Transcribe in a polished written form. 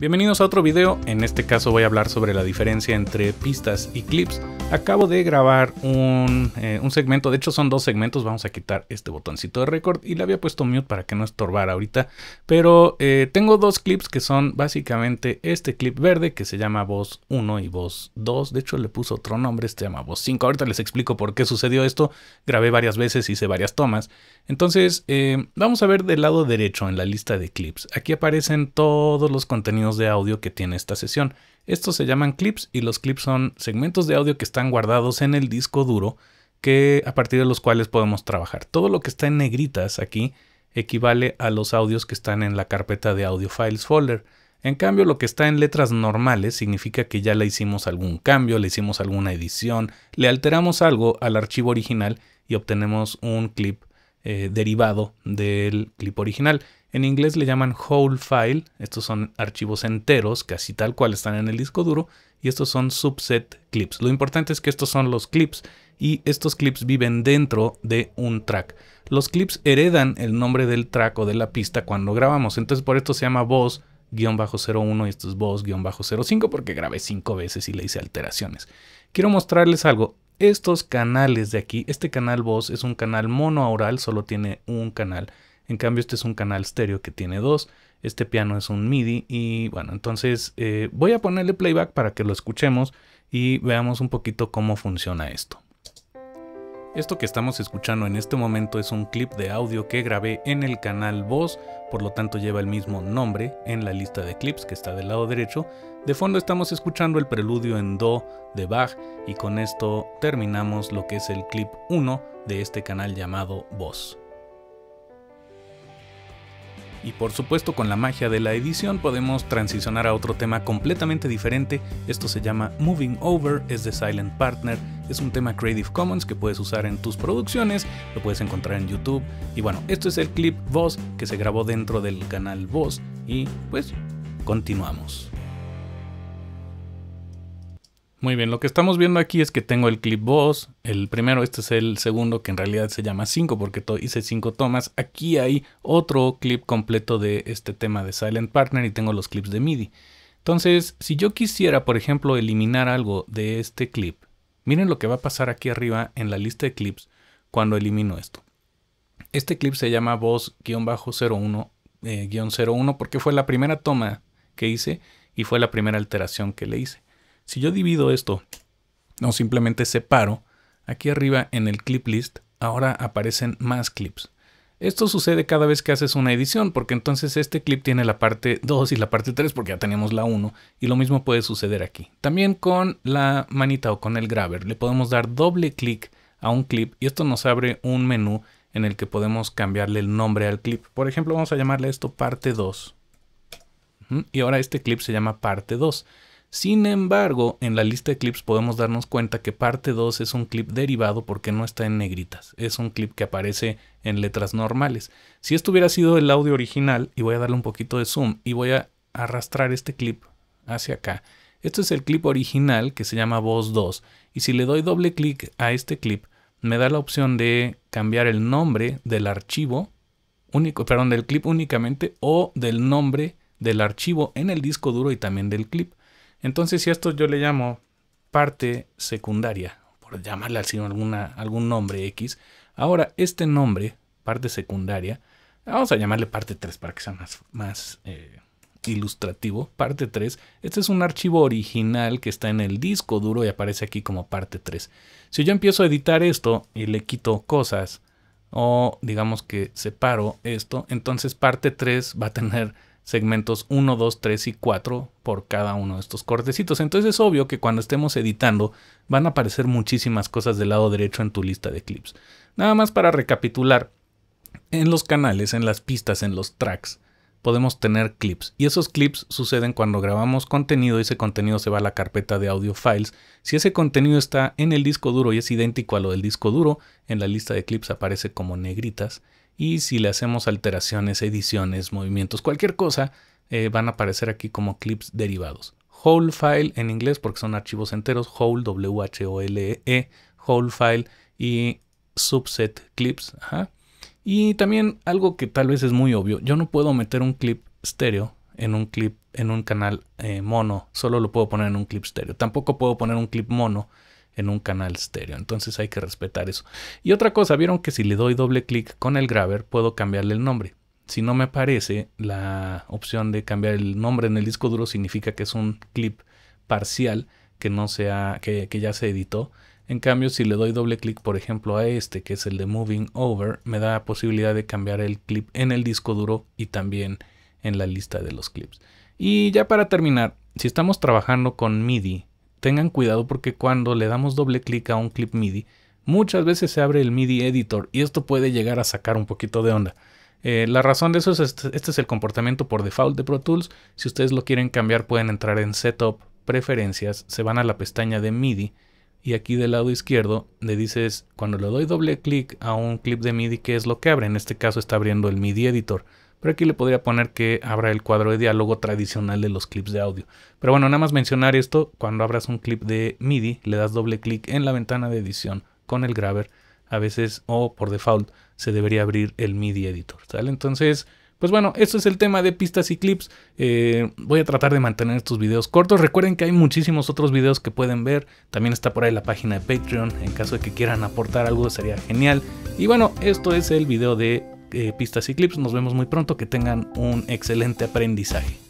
Bienvenidos a otro video. En este caso voy a hablar sobre la diferencia entre pistas y clips. Acabo de grabar un segmento, de hecho son dos segmentos. Vamos a quitar este botoncito de record y le había puesto mute para que no estorbara ahorita. Pero tengo dos clips que son básicamente este clip verde que se llama voz 1 y voz 2. De hecho le puse otro nombre, este se llama voz 5. Ahorita les explico por qué sucedió esto. Grabé varias veces, hice varias tomas. Entonces vamos a ver del lado derecho en la lista de clips. Aquí aparecen todos los contenidos de audio que tiene esta sesión. Estos se llaman clips y los clips son segmentos de audio que están guardados en el disco duro, que a partir de los cuales podemos trabajar. Todo lo que está en negritas aquí equivale a los audios que están en la carpeta de audio files folder. En cambio, lo que está en letras normales significa que ya le hicimos algún cambio, le hicimos alguna edición, le alteramos algo al archivo original y obtenemos un clip derivado del clip original. En inglés le llaman whole file. Estos son archivos enteros, casi tal cual están en el disco duro. Y estos son subset clips. Lo importante es que estos son los clips. Y estos clips viven dentro de un track. Los clips heredan el nombre del track o de la pista cuando grabamos. Entonces por esto se llama voz-01 y esto es voz-05 porque grabé 5 veces y le hice alteraciones. Quiero mostrarles algo. Estos canales de aquí, este canal voz es un canal monoaural, solo tiene un canal. En cambio este es un canal estéreo que tiene dos. Este piano es un MIDI y bueno, entonces voy a ponerle playback para que lo escuchemos y veamos un poquito cómo funciona esto. Esto que estamos escuchando en este momento es un clip de audio que grabé en el canal voz, por lo tanto lleva el mismo nombre en la lista de clips que está del lado derecho. De fondo estamos escuchando el preludio en do de Bach y con esto terminamos lo que es el clip 1 de este canal llamado voz. Y por supuesto con la magia de la edición podemos transicionar a otro tema completamente diferente. Esto se llama Moving Over, es de Silent Partner. Es un tema Creative Commons que puedes usar en tus producciones, lo puedes encontrar en YouTube. Y bueno, esto es el clip voz que se grabó dentro del canal voz y pues continuamos. Muy bien, lo que estamos viendo aquí es que tengo el clip voz, el primero, este es el segundo que en realidad se llama 5 porque hice 5 tomas. Aquí hay otro clip completo de este tema de Silent Partner y tengo los clips de MIDI. Entonces, si yo quisiera, por ejemplo, eliminar algo de este clip, miren lo que va a pasar aquí arriba en la lista de clips cuando elimino esto. Este clip se llama voz-01-01 porque fue la primera toma que hice y fue la primera alteración que le hice. Si yo divido esto o simplemente separo, aquí arriba en el clip list ahora aparecen más clips. Esto sucede cada vez que haces una edición porque entonces este clip tiene la parte 2 y la parte 3 porque ya tenemos la 1 y lo mismo puede suceder aquí. También con la manita o con el grabber le podemos dar doble clic a un clip y esto nos abre un menú en el que podemos cambiarle el nombre al clip. Por ejemplo, vamos a llamarle esto parte 2 y ahora este clip se llama parte 2. Sin embargo, en la lista de clips podemos darnos cuenta que parte 2 es un clip derivado porque no está en negritas. Es un clip que aparece en letras normales. Si esto hubiera sido el audio original, y voy a darle un poquito de zoom, y voy a arrastrar este clip hacia acá. Este es el clip original que se llama voz 2. Y si le doy doble clic a este clip, me da la opción de cambiar el nombre del archivo único, perdón, del clip únicamente, o del nombre del archivo en el disco duro y también del clip. Entonces, si a esto yo le llamo parte secundaria, por llamarle así algún nombre X, ahora este nombre, parte secundaria, vamos a llamarle parte 3 para que sea más ilustrativo, parte 3, este es un archivo original que está en el disco duro y aparece aquí como parte 3. Si yo empiezo a editar esto y le quito cosas, o digamos que separo esto, entonces parte 3 va a tener segmentos 1, 2, 3 y 4 por cada uno de estos cortecitos. Entonces es obvio que cuando estemos editando van a aparecer muchísimas cosas del lado derecho en tu lista de clips. Nada más para recapitular, en los canales, en las pistas, en los tracks, podemos tener clips. Y esos clips suceden cuando grabamos contenido y ese contenido se va a la carpeta de audio files. Si ese contenido está en el disco duro y es idéntico a lo del disco duro, en la lista de clips aparece como negritas. Y si le hacemos alteraciones, ediciones, movimientos, cualquier cosa, van a aparecer aquí como clips derivados. Whole file en inglés porque son archivos enteros. Whole, W-H-O-L-E, whole file y subset clips. Ajá. Y también algo que tal vez es muy obvio, yo no puedo meter un clip estéreo en un clip, en un canal mono. Solo lo puedo poner en un clip estéreo. Tampoco puedo poner un clip mono en un canal estéreo. Entonces hay que respetar eso. Y otra cosa, vieron que si le doy doble clic con el grabber puedo cambiarle el nombre. Si no me aparece la opción de cambiar el nombre en el disco duro, significa que es un clip parcial que no sea, que ya se editó. En cambio, si le doy doble clic, por ejemplo, a este, que es el de Moving Over, me da la posibilidad de cambiar el clip en el disco duro y también en la lista de los clips. Y ya para terminar, si estamos trabajando con MIDI, tengan cuidado porque cuando le damos doble clic a un clip MIDI, muchas veces se abre el MIDI Editor y esto puede llegar a sacar un poquito de onda. La razón de eso es este es el comportamiento por default de Pro Tools. Si ustedes lo quieren cambiar, pueden entrar en Setup, Preferencias, se van a la pestaña de MIDI y aquí del lado izquierdo le dices, cuando le doy doble clic a un clip de MIDI, ¿qué es lo que abre? En este caso está abriendo el MIDI Editor, pero aquí le podría poner que abra el cuadro de diálogo tradicional de los clips de audio. Pero bueno, nada más mencionar esto, cuando abras un clip de MIDI, le das doble clic en la ventana de edición con el grabber. A veces, o por default, se debería abrir el MIDI Editor, ¿sale? Entonces, pues bueno, esto es el tema de pistas y clips. Voy a tratar de mantener estos videos cortos. Recuerden que hay muchísimos otros videos que pueden ver. También está por ahí la página de Patreon. En caso de que quieran aportar algo, sería genial. Y bueno, esto es el video de pistas y clips. Nos vemos muy pronto. Que tengan un excelente aprendizaje.